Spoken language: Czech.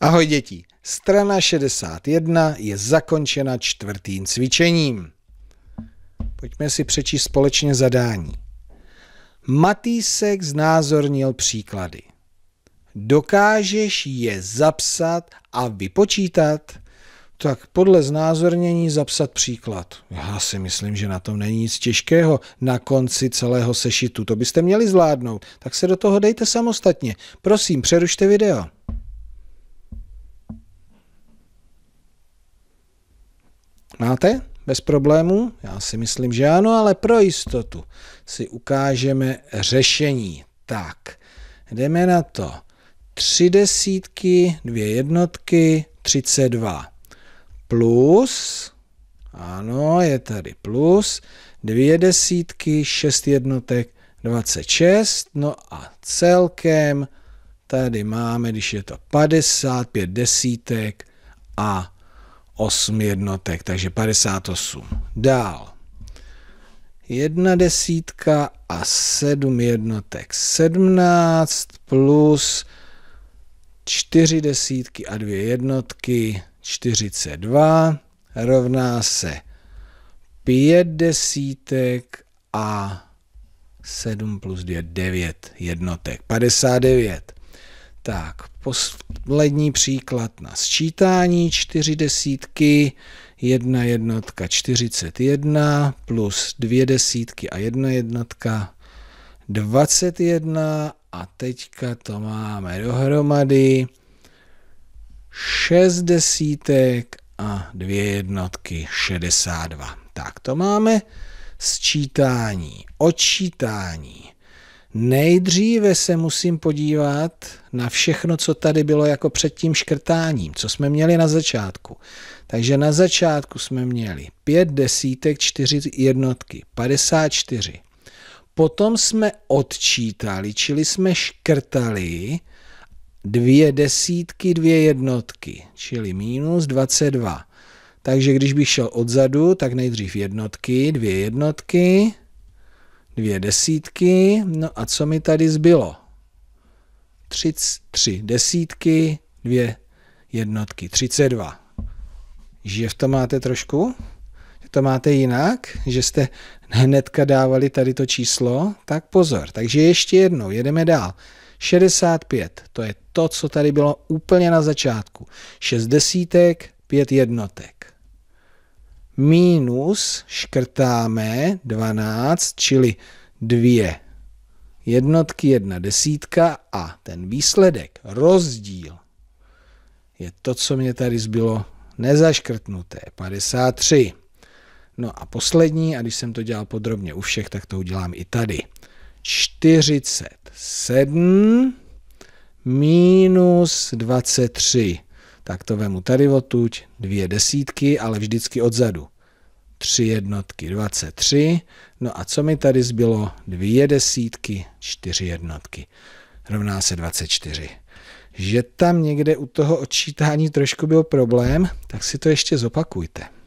Ahoj děti, strana 61 je zakončena čtvrtým cvičením. Pojďme si přečíst společně zadání. Matýsek znázornil příklady. Dokážeš je zapsat a vypočítat? Tak podle znázornění zapsat příklad. Já si myslím, že na tom není nic těžkého na konci celého sešitu. To byste měli zvládnout, tak se do toho dejte samostatně. Prosím, přerušte video. Máte? Bez problémů? Já si myslím, že ano, ale pro jistotu si ukážeme řešení. Tak, jdeme na to. 3 desítky, 2 jednotky, 32. Plus, ano, je tady plus, 2 desítky, 6 jednotek, 26. No a celkem tady máme, když je to 50, 5 desítek a 8 jednotek, takže 58. Dál. 1 desítka a 7 jednotek. 17 plus 4 desítky a 2 jednotky. 42 rovná se 5 desítek a 7 plus 2, 9 jednotek. 59. Tak, poslední příklad na sčítání, 4 desítky, 1 jednotka, 41, plus 2 desítky a 1 jednotka, 21, a teďka to máme dohromady, 6 desítek a 2 jednotky, 62. Tak, to máme sčítání, odčítání. Nejdříve se musím podívat na všechno, co tady bylo jako před tím škrtáním, co jsme měli na začátku. Takže na začátku jsme měli 5 desítek, 4 jednotky, 54. Potom jsme odčítali, čili jsme škrtali 2 desítky, 2 jednotky, čili minus 22. Takže když bych šel odzadu, tak nejdřív jednotky, 2 jednotky, 2 desítky, no a co mi tady zbylo? 3 desítky, 2 jednotky, 32. Že v tom máte trošku? Že to máte jinak? Že jste hnedka dávali tady to číslo? Tak pozor, takže ještě jednou, jedeme dál. 65, to je to, co tady bylo úplně na začátku. 6 desítek, 5 jednotek. Minus škrtáme 12, čili 2 jednotky, 1 desítka a ten výsledek, rozdíl, je to, co mě tady zbylo nezaškrtnuté, 53. No a poslední, a když jsem to dělal podrobně u všech, tak to udělám i tady. 47 minus 23. Tak to vemu tady odtuď, 2 desítky, ale vždycky odzadu. 3 jednotky, 23. No a co mi tady zbylo? 2 desítky, 4 jednotky. Rovná se 24. Že tam někde u toho odčítání trošku byl problém, tak si to ještě zopakujte.